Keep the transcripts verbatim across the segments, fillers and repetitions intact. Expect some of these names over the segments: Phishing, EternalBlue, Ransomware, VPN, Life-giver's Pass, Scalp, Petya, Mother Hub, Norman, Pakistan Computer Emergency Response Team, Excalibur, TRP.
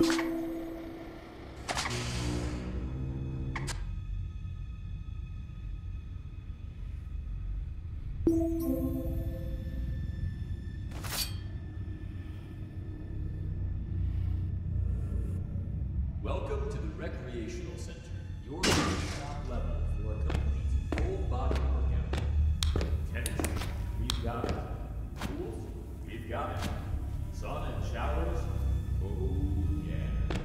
Welcome to the Recreational Center. You're at top level for a complete whole body workout. Tennis, we've got it. Pools, we've got it. Sauna and showers, oh yeah.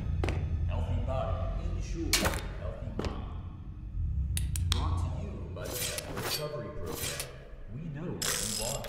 Healthy body, ensure healthy mind. Brought to you by the recovery program. We know what you want.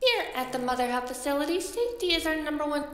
Here at the Mother Hub facility, safety is our number one.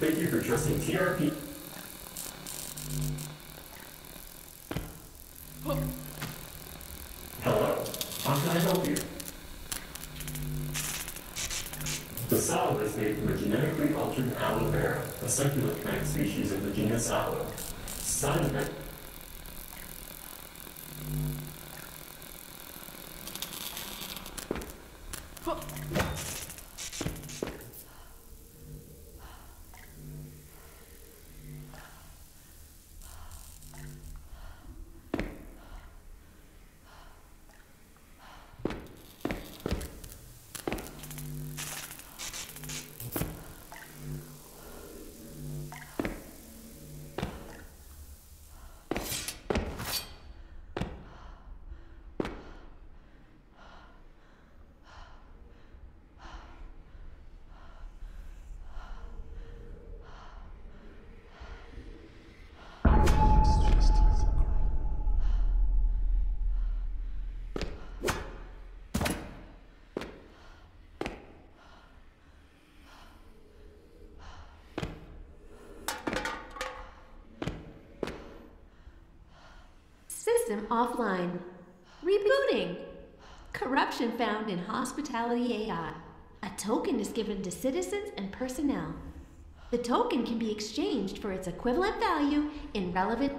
Thank you for trusting T R P. Oh. Hello, how can I help you? The salad is made from a genetically altered aloe vera, a succulent plant species of the genus Aloe. Side effect. System offline. Rebooting. Corruption found in hospitality A I. A token is given to citizens and personnel. The token can be exchanged for its equivalent value in relevant.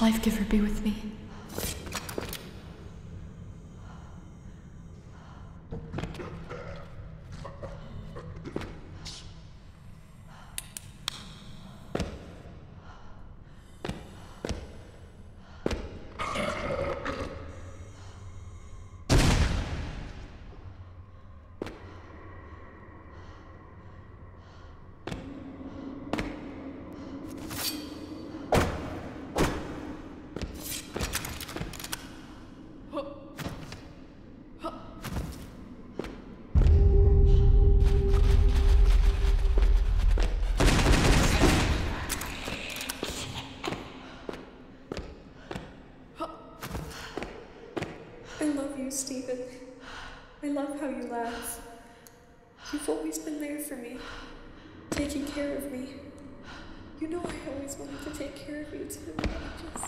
Life-giver, be with me. You've always been there for me, taking care of me. You know I always wanted to take care of you too. I just...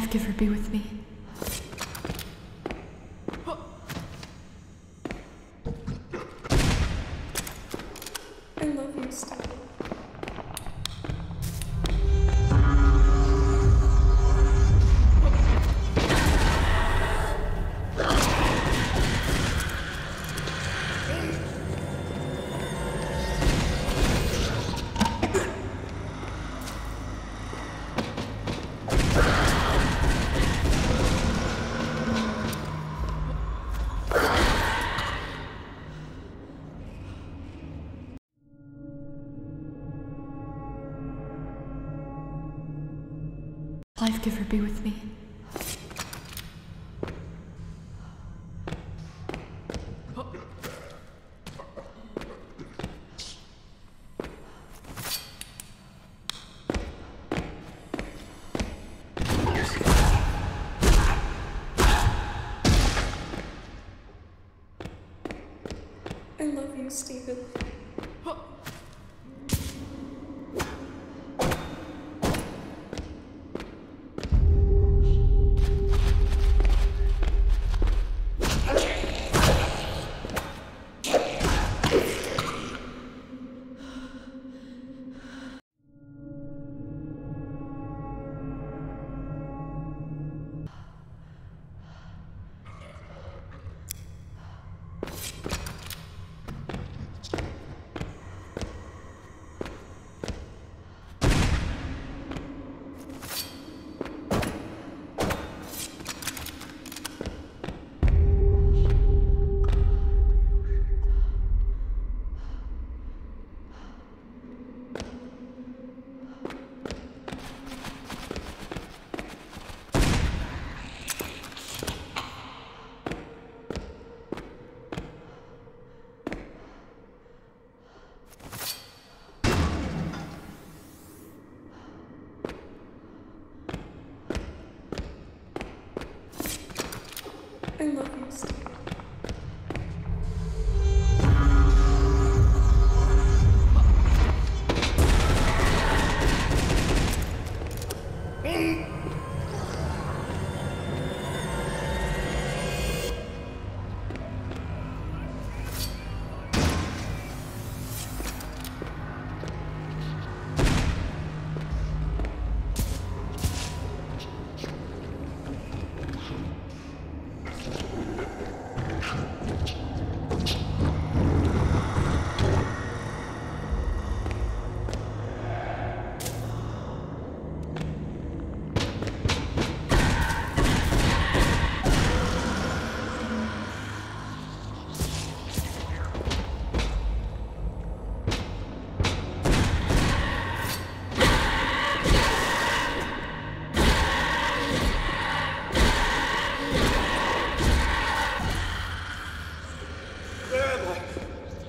Life-giver be with me. I love you, Scalp. Life-giver be with me. I love you, Steven. I love you, Scalp.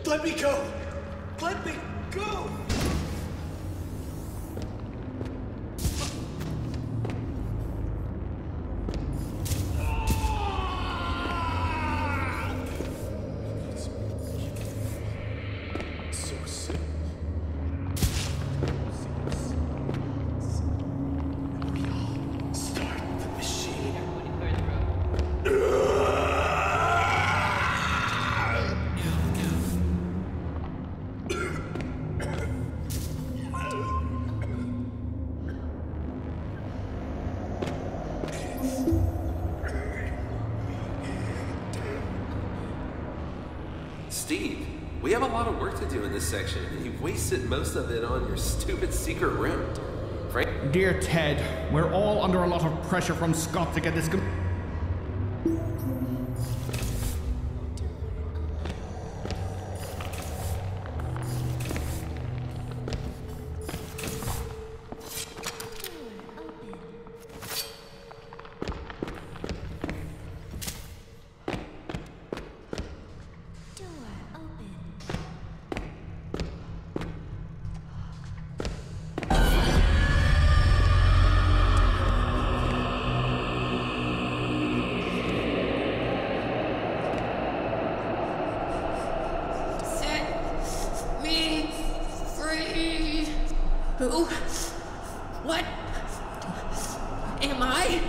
Let me go! Let me go! Steve, we have a lot of work to do in this section, and you've wasted most of it on your stupid secret room. Frank? Dear Ted, we're all under a lot of pressure from Scott to get this com- Who? What? Am I?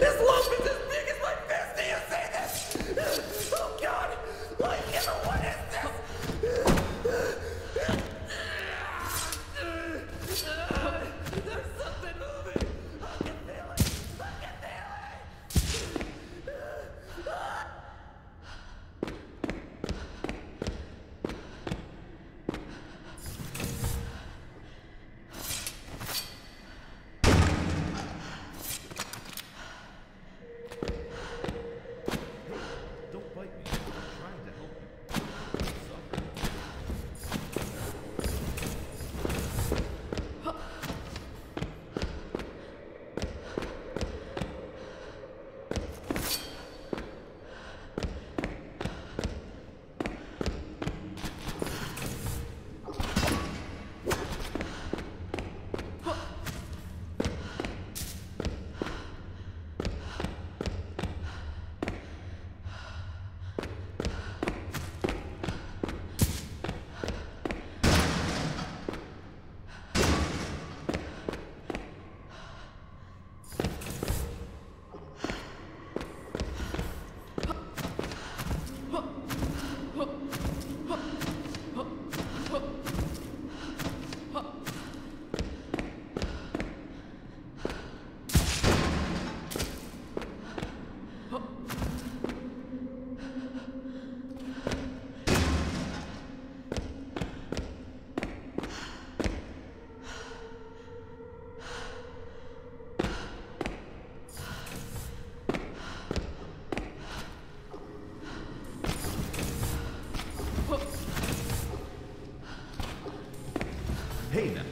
This lump is as big as my fist. Do you see this? Oh God! Like, what is this? There's something moving. I can feel it. I can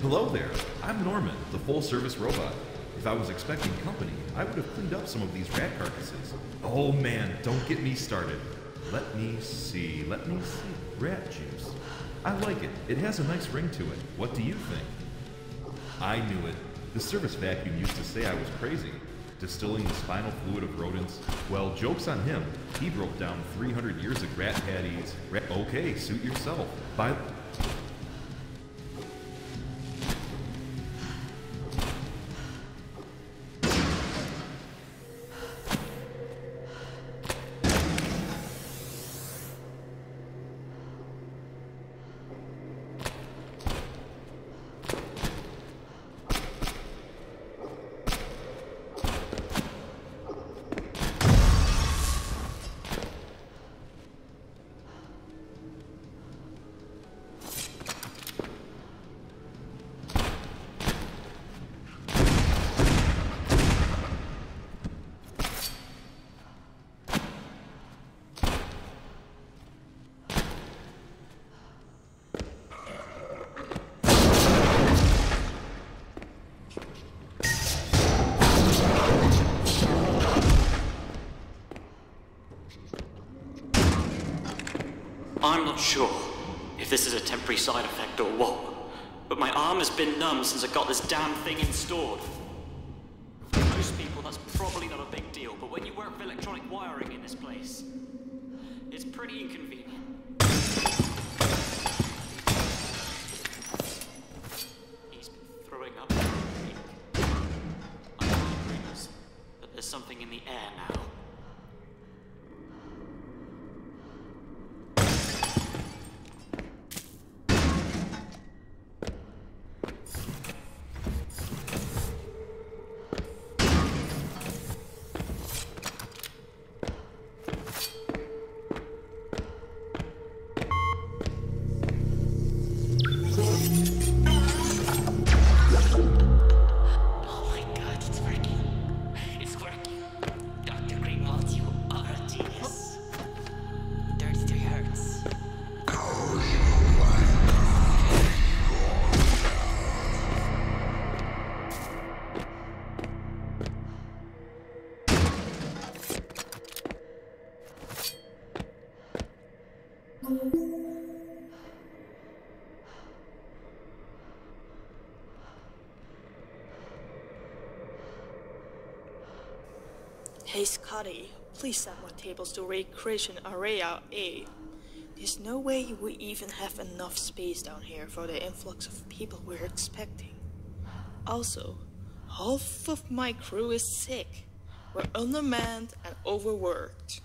Hello there, I'm Norman, the full-service robot. If I was expecting company, I would have cleaned up some of these rat carcasses. Oh man, don't get me started. Let me see, let me see. Rat juice. I like it. It has a nice ring to it. What do you think? I knew it. The service vacuum used to say I was crazy. Distilling the spinal fluid of rodents. Well, joke's on him. He broke down three hundred years of rat patties. Rat okay, suit yourself. Bye. I'm not sure if this is a temporary side effect or what, but my arm has been numb since I got this damn thing installed. For most people, that's probably not a big deal, but when you work with electronic wiring in this place, it's pretty inconvenient. He's been throwing up for a week. I can't believe this, but there's something in the air now. Hey Scotty, please send more tables to Recreation Area A. There's no way we even have enough space down here for the influx of people we're expecting. Also, half of my crew is sick. We're undermanned and overworked.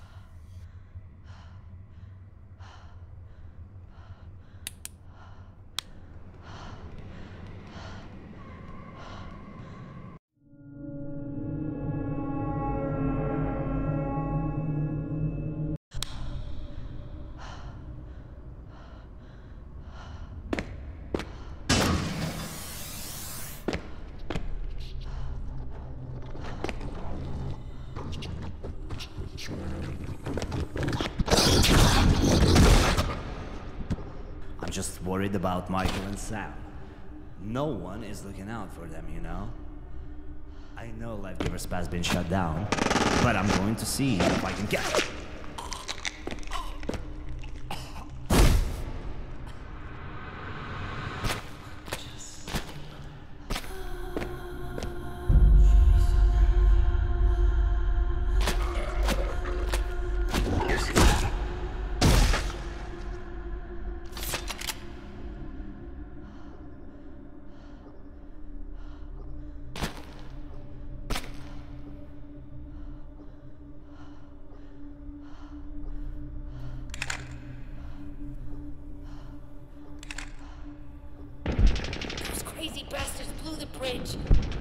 Just worried about Michael and Sam. No one is looking out for them, you know? I know Life-giver's Pass has been shut down, but I'm going to see if I can get it.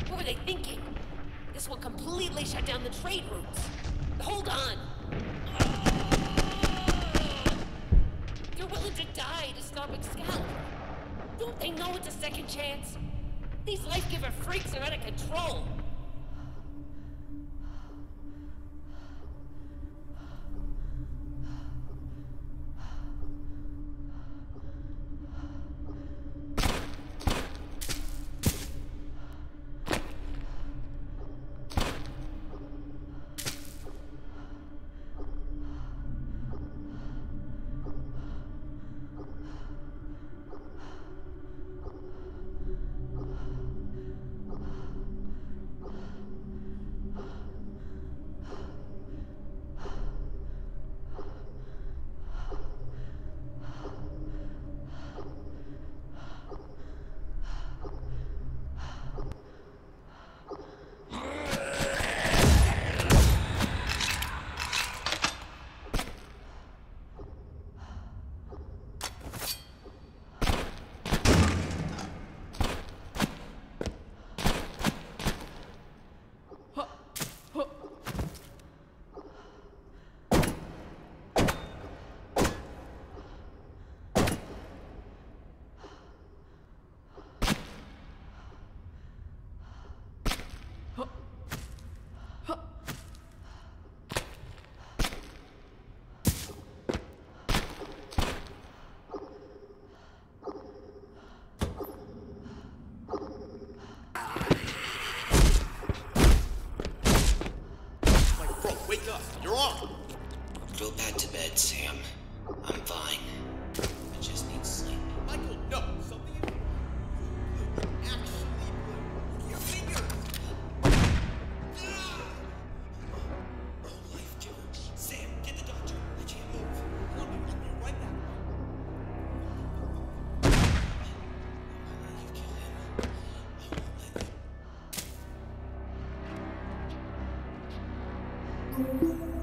What were they thinking? This will completely shut down the trade routes. Hold on. Uh, they're willing to die to stop Excalibur. Don't they know it's a second chance? These life-giver freaks are out of control. You're on! Go back to bed, Sam. I'm fine. I just need sleep. Michael, no! Something is wrong. Actually, your finger! Oh, life giver. Sam, get the doctor. I can't move. I'll be with you right now. You kill him. I won't let you. Thank you.